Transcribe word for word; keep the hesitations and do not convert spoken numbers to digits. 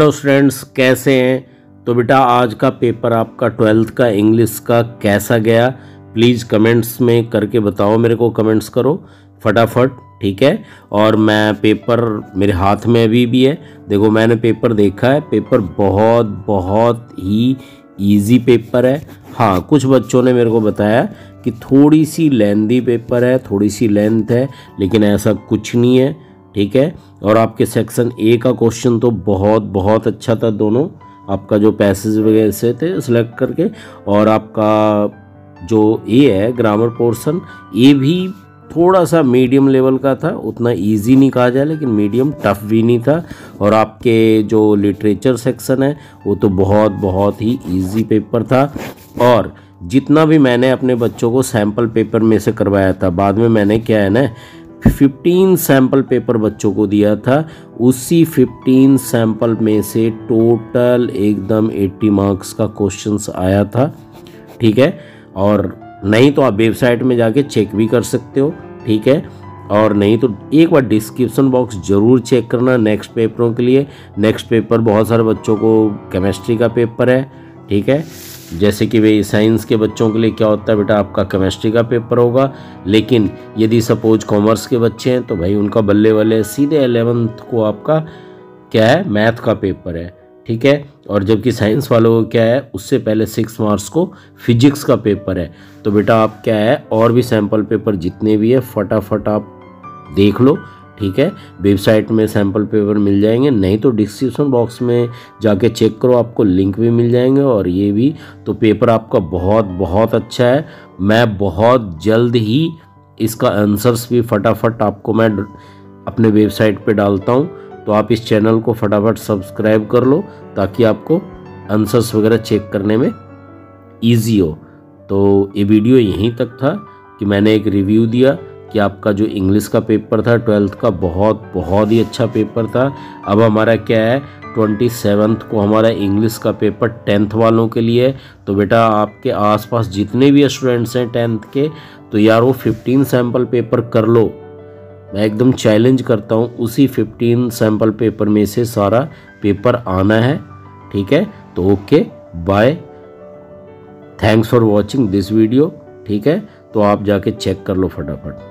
Hello students, कैसे हैं? तो बेटा आज का पेपर आपका ट्वेल्थ का इंग्लिश का कैसा गया? प्लीज़ कमेंट्स में करके बताओ, मेरे को कमेंट्स करो फटाफट, ठीक है। और मैं पेपर मेरे हाथ में अभी भी है, देखो मैंने पेपर देखा है, पेपर बहुत बहुत ही ईजी पेपर है। हाँ, कुछ बच्चों ने मेरे को बताया कि थोड़ी सी लेंथी पेपर है, थोड़ी सी लेंथ है, लेकिन ऐसा कुछ नहीं है, ठीक है। और आपके सेक्शन ए का क्वेश्चन तो बहुत बहुत अच्छा था, दोनों आपका जो पैसेज वगैरह से थे सिलेक्ट करके, और आपका जो ए है ग्रामर पोर्शन, ए भी थोड़ा सा मीडियम लेवल का था, उतना इजी नहीं कहा जाए लेकिन मीडियम टफ भी नहीं था। और आपके जो लिटरेचर सेक्शन है वो तो बहुत बहुत ही इजी पेपर था। और जितना भी मैंने अपने बच्चों को सैम्पल पेपर में से करवाया था, बाद में मैंने क्या है ना फिफ्टीन सैम्पल पेपर बच्चों को दिया था, उसी फिफ्टीन सैम्पल में से टोटल एकदम अस्सी मार्क्स का क्वेश्चंस आया था, ठीक है। और नहीं तो आप वेबसाइट में जाके चेक भी कर सकते हो, ठीक है। और नहीं तो एक बार डिस्क्रिप्शन बॉक्स ज़रूर चेक करना नेक्स्ट पेपरों के लिए। नेक्स्ट पेपर बहुत सारे बच्चों को केमिस्ट्री का पेपर है, ठीक है। जैसे कि वे साइंस के बच्चों के लिए क्या होता है बेटा, आपका केमिस्ट्री का पेपर होगा, लेकिन यदि सपोज कॉमर्स के बच्चे हैं तो भाई उनका बल्ले बल्ले सीधे एलेवंथ को आपका क्या है मैथ का पेपर है, ठीक है। और जबकि साइंस वालों को क्या है उससे पहले सिक्स मार्च को फिजिक्स का पेपर है। तो बेटा आप क्या है और भी सैम्पल पेपर जितने भी है फटाफट आप देख लो, ठीक है। वेबसाइट में सैम्पल पेपर मिल जाएंगे, नहीं तो डिस्क्रिप्शन बॉक्स में जाके चेक करो, आपको लिंक भी मिल जाएंगे। और ये भी तो पेपर आपका बहुत बहुत अच्छा है। मैं बहुत जल्द ही इसका आंसर्स भी फटाफट आपको मैं अपने वेबसाइट पे डालता हूँ, तो आप इस चैनल को फटाफट सब्सक्राइब कर लो ताकि आपको आंसर्स वगैरह चेक करने में ईजी हो। तो ये वीडियो यहीं तक था कि मैंने एक रिव्यू दिया कि आपका जो इंग्लिश का पेपर था ट्वेल्थ का बहुत बहुत ही अच्छा पेपर था। अब हमारा क्या है ट्वेंटी सेवन्थ को हमारा इंग्लिश का पेपर टेंथ वालों के लिए। तो बेटा आपके आसपास जितने भी स्टूडेंट्स हैं टेंथ के, तो यार वो फिफ्टीन सैम्पल पेपर कर लो, मैं एकदम चैलेंज करता हूँ। उसी फिफ्टीन सैम्पल पेपर में से सारा पेपर आना है, ठीक है। तो okay bye, thanks for watching this video, ठीक है। तो आप जाके चेक कर लो फटाफट।